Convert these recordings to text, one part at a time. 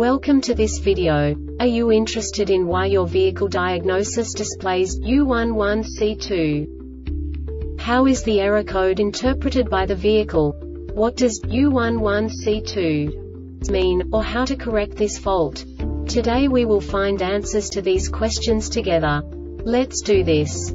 Welcome to this video. Are you interested in why your vehicle diagnosis displays U11C2? How is the error code interpreted by the vehicle? What does U11C2 mean, or how to correct this fault? Today we will find answers to these questions together. Let's do this.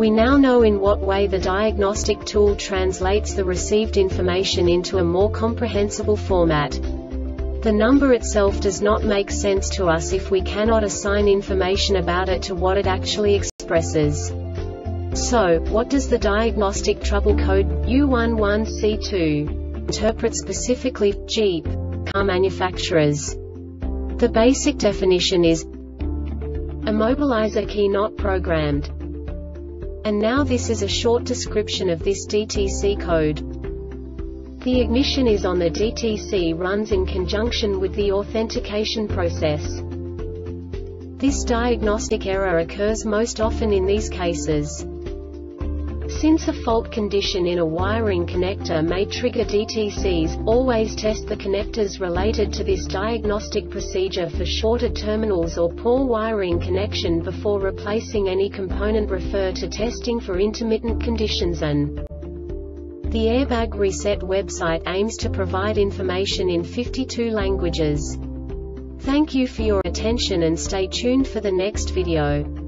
We now know in what way the diagnostic tool translates the received information into a more comprehensible format. The number itself does not make sense to us if we cannot assign information about it to what it actually expresses. So, what does the diagnostic trouble code U11C2 interpret specifically, Jeep car manufacturers? The basic definition is a mobilizer key not programmed. And now this is a short description of this DTC code. The ignition is on, the DTC runs in conjunction with the authentication process. This diagnostic error occurs most often in these cases. Since a fault condition in a wiring connector may trigger DTCs, always test the connectors related to this diagnostic procedure for shorted terminals or poor wiring connection before replacing any component. Refer to testing for intermittent conditions. And the Airbag Reset website aims to provide information in 52 languages. Thank you for your attention and stay tuned for the next video.